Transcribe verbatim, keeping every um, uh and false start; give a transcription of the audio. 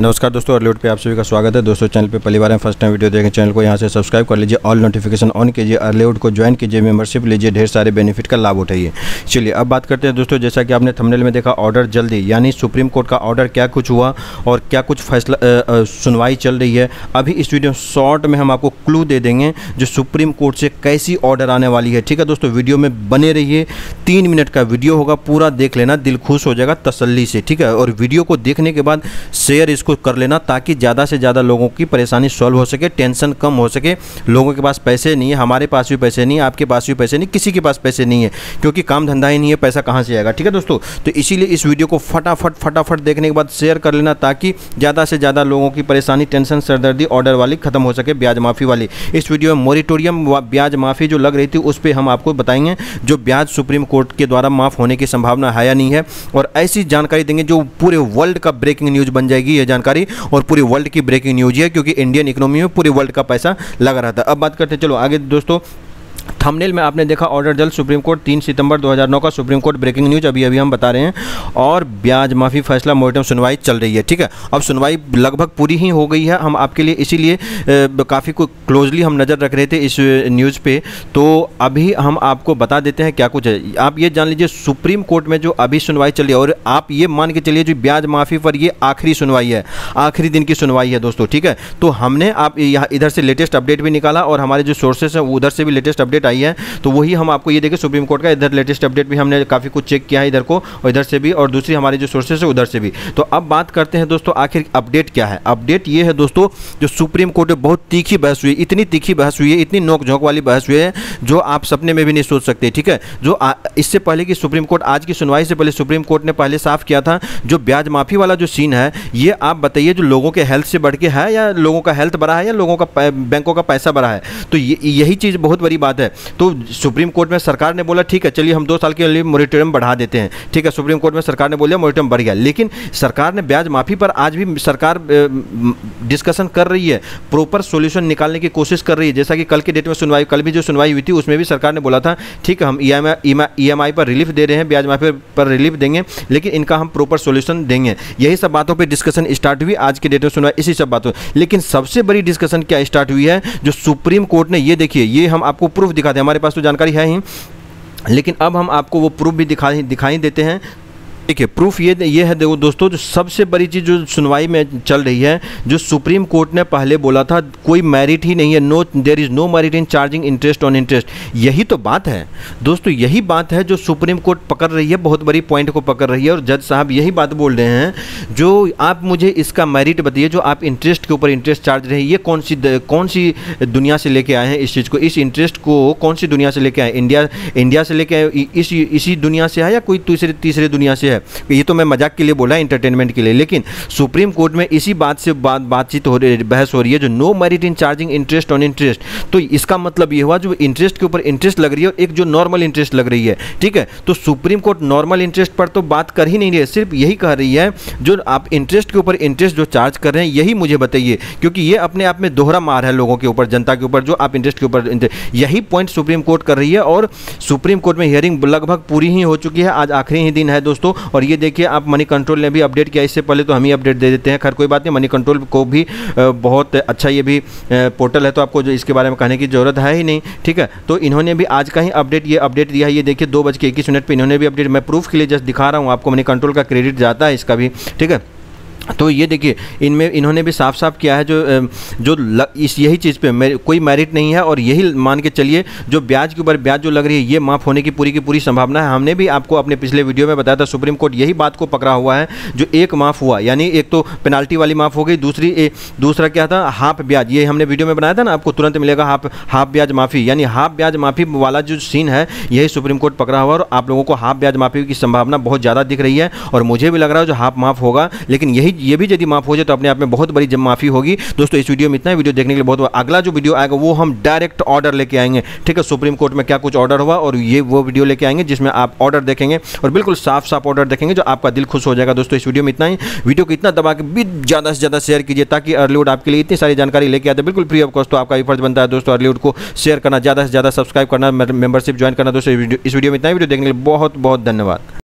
नमस्कार दोस्तों, अर्लीवुड पे आप सभी का स्वागत है। दोस्तों, चैनल पे पहली बार में फर्स्ट टाइम वीडियो देखें, चैनल को यहाँ से सब्सक्राइब कर लीजिए, ऑल नोटिफिकेशन ऑन कीजिए, अर्लीवुड को ज्वाइन कीजिए, मेंबरशिप लीजिए, ढेर सारे बेनिफिट का लाभ उठाइए। चलिए अब बात करते हैं दोस्तों, जैसा कि आपने थंबनेल में देखा, ऑर्डर जल्दी यानी सुप्रीम कोर्ट का ऑर्डर क्या कुछ हुआ और क्या कुछ फैसला सुनवाई चल रही है। अभी इस वीडियो शॉर्ट में हम आपको क्लू दे देंगे जो सुप्रीम कोर्ट से कैसी ऑर्डर आने वाली है। ठीक है दोस्तों, वीडियो में बने रहिए, तीन मिनट का वीडियो होगा, पूरा देख लेना, दिल खुश हो जाएगा तसल्ली से। ठीक है, और वीडियो को देखने के बाद शेयर को कर लेना ताकि ज़्यादा से ज़्यादा लोगों की परेशानी सॉल्व हो सके, टेंशन कम हो सके। लोगों के पास पैसे नहीं है, हमारे पास भी पैसे नहीं है, आपके पास भी पैसे नहीं, किसी के पास पैसे नहीं है, क्योंकि काम धंधा ही नहीं है, पैसा कहाँ से आएगा। ठीक है दोस्तों, तो इसीलिए इस वीडियो को फटाफट फटाफट देखने के बाद शेयर कर लेना ताकि ज़्यादा से ज़्यादा लोगों की परेशानी, टेंशन, सरदर्दी ऑर्डर वाली खत्म हो सके, ब्याज माफ़ी वाली। इस वीडियो में मोरिटोरियम ब्याज माफ़ी जो लग रही थी उस पर हम आपको बताएंगे, जो ब्याज सुप्रीम कोर्ट के द्वारा माफ़ होने की संभावना है या नहीं है, और ऐसी जानकारी देंगे जो पूरे वर्ल्ड का ब्रेकिंग न्यूज़ बन जाएगी जानकारी, और पूरी वर्ल्ड की ब्रेकिंग न्यूज है, क्योंकि इंडियन इकोनॉमी में पूरे वर्ल्ड का पैसा लगा रहा था। अब बात करते हैं, चलो आगे दोस्तों। थंबनेल में आपने देखा, ऑर्डर जल्द, सुप्रीम कोर्ट, तीन सितंबर दो हज़ार नौ का सुप्रीम कोर्ट ब्रेकिंग न्यूज अभी अभी हम बता रहे हैं, और ब्याज माफ़ी फैसला मोरिटम सुनवाई चल रही है। ठीक है, अब सुनवाई लगभग पूरी ही हो गई है, हम आपके लिए इसीलिए काफ़ी क्लोजली हम नज़र रख रहे थे इस न्यूज़ पे, तो अभी हम आपको बता देते हैं क्या कुछ है। आप ये जान लीजिए सुप्रीम कोर्ट में जो अभी सुनवाई चल रही है, और आप ये मान के चलिए जो ब्याज माफ़ी पर ये आखिरी सुनवाई है, आखिरी दिन की सुनवाई है दोस्तों। ठीक है, तो हमने आप यहाँ इधर से लेटेस्ट अपडेट भी निकाला, और हमारे जो सोर्सेस हैं उधर से भी लेटेस्ट अपडेट आई है, तो वही हम आपको ये देखें सुप्रीम कोर्ट का इधर लेटेस्ट अपडेट भी हमने काफ़ी कुछ चेक किया है, इधर को और इधर से भी, और दूसरी हमारे जो सोर्सेस है उधर से भी। तो अब बात करते हैं दोस्तों, आखिर अपडेट क्या है। अपडेट ये है दोस्तों, जो सुप्रीम कोर्ट में बहुत तीखी बहस हुई, इतनी तीखी बहस हुई है, इतनी नोक झोंक वाली बहस हुई है जो आप सपने में भी नहीं सोच सकते। ठीक है, जो इससे पहले कि सुप्रीम कोर्ट, आज की सुनवाई से पहले सुप्रीम कोर्ट ने पहले साफ किया था, जो ब्याज माफ़ी वाला जो सीन है, ये आप बताइए जो लोगों के हेल्थ से बढ़ के है, या लोगों का हेल्थ बढ़ा है, या लोगों का बैंकों का पैसा बढ़ा है, तो यही चीज़ बहुत बड़ी बात है। तो सुप्रीम कोर्ट में सरकार ने बोला ठीक है चलिए हम दो साल के लिए मोरिटोरियम बढ़ा देते हैं। ठीक है, सुप्रीम कोर्ट में सरकार ने बोला, मोरिटोरियम बढ़ गया, लेकिन सरकार ने ब्याज माफ़ी पर आज भी सरकार डिस्कशन कर रही है, प्रॉपर सॉल्यूशन निकालने की कोशिश कर रही है। जैसा कि कल के डेट में सुनवाई, कल भी जो सुनवाई हुई थी उसमें भी सरकार ने बोला था ठीक है हम ई एम आई पर रिलीफ दे रहे हैं, ब्याज माफ़ी पर रिलीफ देंगे, लेकिन इनका हम प्रॉपर सॉल्यूशन देंगे। यही सब बातों पर डिस्कशन स्टार्ट हुई आज के डेट में सुनवाई, इसी सब बातों। लेकिन सबसे बड़ी डिस्कशन क्या स्टार्ट हुई है, जो सुप्रीम कोर्ट ने, ये देखिए, ये हम आपको प्रूफ दिखाते हैं, हमारे पास तो जानकारी है ही, लेकिन अब हम आपको वो प्रूफ भी दिखाई दिखाई देते हैं। ठीक है, प्रूफ ये ये है देखो दोस्तों, जो सबसे बड़ी चीज़ जो सुनवाई में चल रही है, जो सुप्रीम कोर्ट ने पहले बोला था कोई मेरिट ही नहीं है, no there is no merit in charging interest on interest, यही तो बात है दोस्तों, यही बात है जो सुप्रीम कोर्ट पकड़ रही है, बहुत बड़ी पॉइंट को पकड़ रही है, और जज साहब यही बात बोल रहे हैं जो आप मुझे इसका मेरिट बताइए, जो आप इंटरेस्ट के ऊपर इंटरेस्ट चार्ज रहे, ये कौन सी कौन सी दुनिया से लेके आए हैं इस चीज़ को, इस इंटरेस्ट को कौन सी दुनिया से लेके आए, इंडिया इंडिया से लेके आए, इस इसी दुनिया से है या कोई दूसरे तीसरे दुनिया से है। ये तो मैं मजाक के लिए बोला, एंटरटेनमेंट के लिए, लेकिन सुप्रीम कोर्ट में इसी बात से बात बातचीत हो रही, बहस हो रही है, जो no merit in charging interest on interest, तो इसका मतलब ये हुआ जो इंटरेस्ट के ऊपर इंटरेस्ट लग रही है और एक जो नॉर्मल इंटरेस्ट लग रही है। ठीक है, तो सुप्रीम कोर्ट नॉर्मल इंटरेस्ट पर तो बात कर ही नहीं रही है, सिर्फ यही कह रही है जो आप इंटरेस्ट के ऊपर इंटरेस्ट जो चार्ज कर रहे हैं यही मुझे बताइए, क्योंकि ये अपने आप में दोहरा मार है लोगों के ऊपर, जनता के ऊपर, जो आप इंटरेस्ट के ऊपर, यही पॉइंट सुप्रीम कोर्ट कर रही है। और सुप्रीम कोर्ट में हियरिंग लगभग पूरी ही हो चुकी है, आज आखिरी ही दिन है दोस्तों, और ये देखिए आप मनी कंट्रोल ने भी अपडेट किया, इससे पहले तो हम ही अपडेट दे देते हैं, खैर कोई बात नहीं, मनी कंट्रोल को भी बहुत अच्छा ये भी पोर्टल है, तो आपको जो इसके बारे में कहने की जरूरत है ही नहीं। ठीक है, तो इन्होंने भी आज का ही अपडेट ये अपडेट दिया है, ये देखिए दो बज के इक्कीस मिनट पर इन्होंने भी अपडेट, मैं प्रूफ के लिए जस्ट दिखा रहा हूँ आपको, मनी कंट्रोल का क्रेडिट जाता है इसका भी। ठीक है, तो ये देखिए इनमें इन्होंने भी साफ साफ किया है जो जो ल, इस यही चीज़ पे मेर, कोई मेरिट नहीं है, और यही मान के चलिए जो ब्याज के ऊपर ब्याज जो लग रही है ये माफ़ होने की पूरी की पूरी संभावना है। हमने भी आपको अपने पिछले वीडियो में बताया था, सुप्रीम कोर्ट यही बात को पकड़ा हुआ है, जो एक माफ़ हुआ यानी एक तो पेनाल्टी वाली माफ़ हो गई, दूसरी ए, दूसरा क्या था हाफ ब्याज, ये हमने वीडियो में बनाया था ना, आपको तुरंत मिलेगा हाफ हाफ ब्याज माफ़ी, यानी हाफ ब्याज माफ़ी वाला जो सीन है यही सुप्रीम कोर्ट पकड़ा हुआ, और आप लोगों को हाफ ब्याज माफ़ी की संभावना बहुत ज़्यादा दिख रही है, और मुझे भी लग रहा है जो हाफ माफ़ होगा, लेकिन यही ये भी यदि माफ हो जाए तो अपने आप में बहुत बड़ी जब माफी होगी दोस्तों। इस वीडियो में इतना, वीडियो देखने के लिए बहुत, अगला जो वीडियो आएगा वो हम डायरेक्ट ऑर्डर लेके आएंगे। ठीक है, सुप्रीम कोर्ट में क्या कुछ ऑर्डर हुआ, और ये वो वीडियो लेके आएंगे जिसमें आप ऑर्डर देखेंगे, और बिल्कुल साफ साफ ऑर्डर देखेंगे जो आपका दिल खुश हो जाएगा दोस्तों। इस वीडियो में इतना ही, वीडियो को इतना दबा के भी ज़्यादा से ज़्यादा शेयर कीजिए ताकि अर्लीवुड आपके लिए इतनी सारी जानकारी लेके आते, बिल्कुल फ्री ऑफ कॉस्ट, तो आपका भी फर्ज बनता है दोस्तों अर्लीवुड को शेयर करना, ज़्यादा से ज़्यादा सब्सक्राइब करना, मेंबरशिप ज्वाइन करना दोस्तों। इस वीडियो में इतना, वीडियो देखने के लिए बहुत बहुत धन्यवाद।